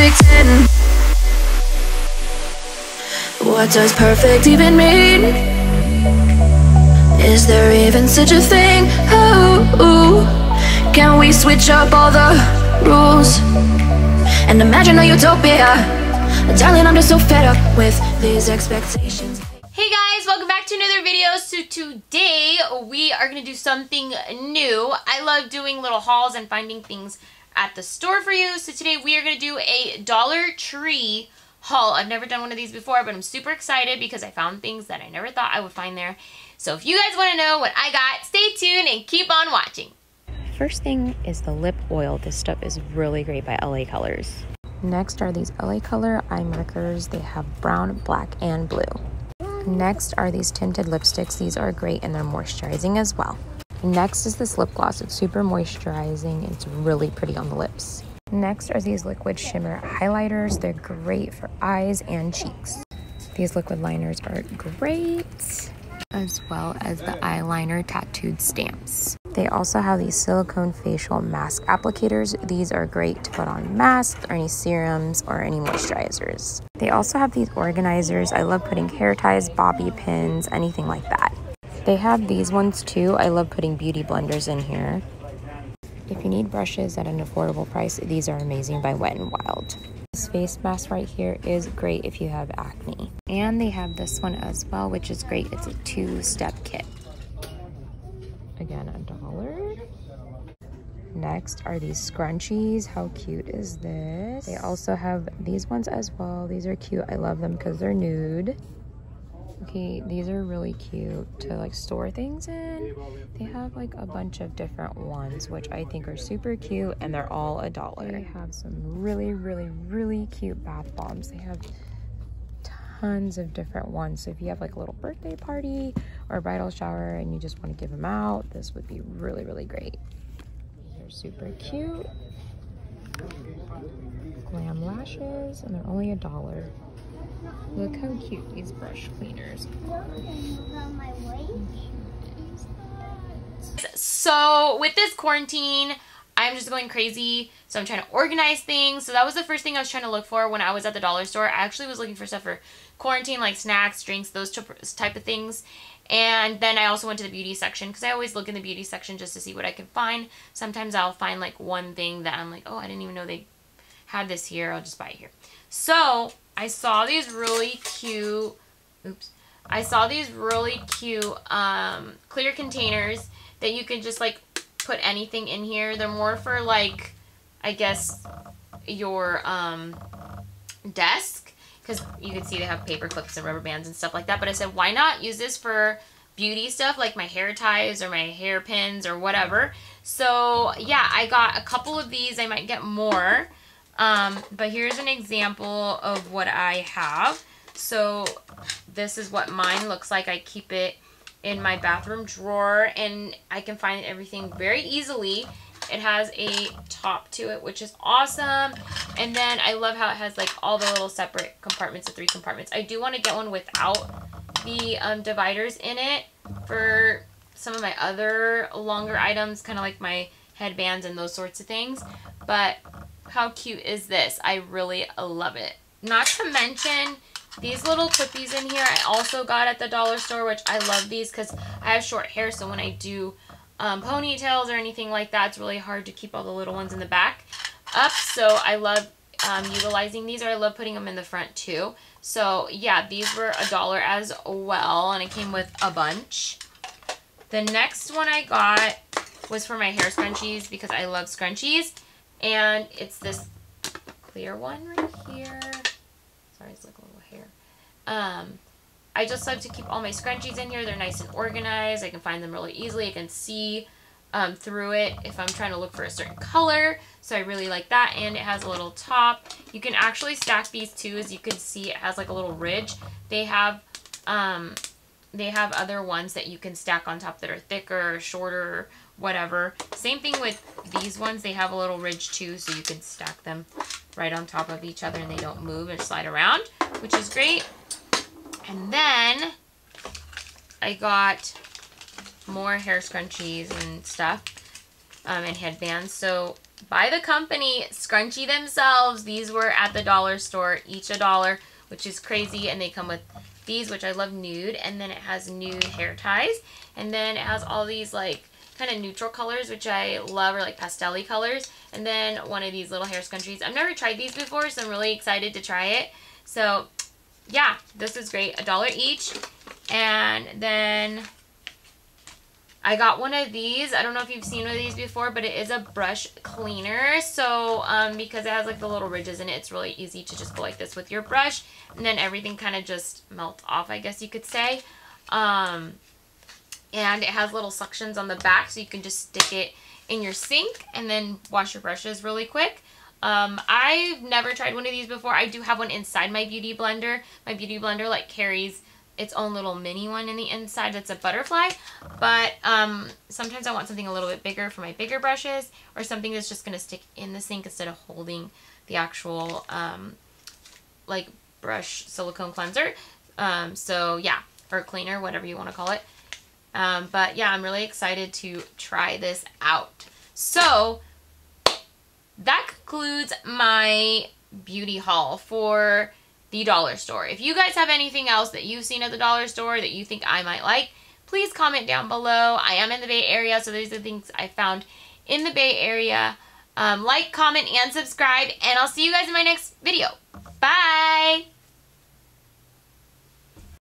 perfect in? What does perfect even mean? Is there even such a thing? Ooh, can we switch up all the rules and imagine a utopia? Darling, I'm just so fed up with these expectations. Hey guys, welcome back to another video. So today we are gonna do something new. I love doing little hauls and finding things at the store for you. So today we are gonna do a Dollar Tree haul. I've never done one of these before, but I'm super excited because I found things that I never thought I would find there. So if you guys wanna know what I got, stay tuned and keep on watching. First thing is the lip oil. This stuff is really great by LA Colors. Next are these LA Color eye markers. They have brown, black, and blue. Next are these tinted lipsticks. These are great and they're moisturizing as well. Next is this lip gloss. It's super moisturizing. It's really pretty on the lips. Next are these liquid shimmer highlighters. They're great for eyes and cheeks. These liquid liners are great, as well as the eyeliner tattooed stamps. They also have these silicone facial mask applicators. These are great to put on masks or any serums or any moisturizers. They also have these organizers. I love putting hair ties, bobby pins, anything like that. They have these ones too. I love putting beauty blenders in here. If you need brushes at an affordable price, these are amazing by Wet n Wild. This face mask right here is great if you have acne. And they have this one as well, which is great. It's a two-step kit. Again, $1. Next are these scrunchies. How cute is this? They also have these ones as well. These are cute. I love them because they're nude. Okay, these are really cute to like store things in. They have like a bunch of different ones, which I think are super cute, and they're all $1. They have some really, really, really cute bath bombs. They have tons of different ones. So if you have like a little birthday party or a bridal shower and you just want to give them out, this would be really, really great. They're super cute. Glam lashes, and they're only $1. Look how cute these brush cleaners are. So with this quarantine, I'm just going crazy, so I'm trying to organize things. So that was the first thing I was trying to look for when I was at the dollar store. I actually was looking for stuff for quarantine, like snacks, drinks, those type of things. And then I also went to the beauty section because I always look in the beauty section just to see what I can find. Sometimes I'll find like one thing that I'm like, oh, I didn't even know they had this here. I'll just buy it here. So I saw these really cute, clear containers that you can just like put anything in here. They're more for like, I guess, your desk, because you can see they have paper clips and rubber bands and stuff like that. But I said, why not use this for beauty stuff like my hair ties or my hair pins or whatever. So yeah, I got a couple of these. I might get more, but here's an example of what I have. So this is what mine looks like. I keep it in my bathroom drawer and I can find everything very easily. It has a top to it, which is awesome. And then I love how it has like all the little separate compartments, the three compartments. I do want to get one without the dividers in it for some of my other longer items, kind of like my headbands and those sorts of things. But how cute is this? I really love it. Not to mention these little clippies in here I also got at the dollar store, which I love these because I have short hair, so when I do ponytails or anything like that, it's really hard to keep all the little ones in the back up. So I love utilizing these, or I love putting them in the front too. So yeah, these were $1 as well, and it came with a bunch. The next one I got was for my hair scrunchies because I love scrunchies, and it's this clear one right here. Sorry, it's like a little hair. I just love to keep all my scrunchies in here. They're nice and organized. I can find them really easily. I can see through it if I'm trying to look for a certain color. So I really like that. And it has a little top. You can actually stack these too. As you can see, it has like a little ridge. They have other ones that you can stack on top that are thicker, shorter, whatever. Same thing with these ones. They have a little ridge too, so you can stack them right on top of each other and they don't move and slide around, which is great. And then I got more hair scrunchies and stuff and headbands. So by the company, scrunchie themselves. These were at the dollar store, each $1, which is crazy. And they come with these, which I love, nude. And then it has nude hair ties. And then it has all these like kind of neutral colors, which I love, or like pastel-y colors. And then one of these little hair scrunchies. I've never tried these before, so I'm really excited to try it. So yeah, this is great. $1 each. And then I got one of these. I don't know if you've seen one of these before, but it is a brush cleaner. So because it has like the little ridges in it, it's really easy to just go like this with your brush, and then everything kind of just melts off, I guess you could say. And it has little suctions on the back, so you can just stick it in your sink and then wash your brushes really quick. I've never tried one of these before. I do have one inside my beauty blender. My beauty blender like carries its own little mini one in the inside that's a butterfly, but sometimes I want something a little bit bigger for my bigger brushes, or something that's just going to stick in the sink instead of holding the actual like brush silicone cleanser, so yeah, or cleaner, whatever you want to call it. But yeah, I'm really excited to try this out. So that concludes my beauty haul for the dollar store. If you guys have anything else that you've seen at the dollar store that you think I might like, please comment down below. I am in the Bay Area, so these are the things I found in the Bay Area. Like, comment, and subscribe, and I'll see you guys in my next video. Bye!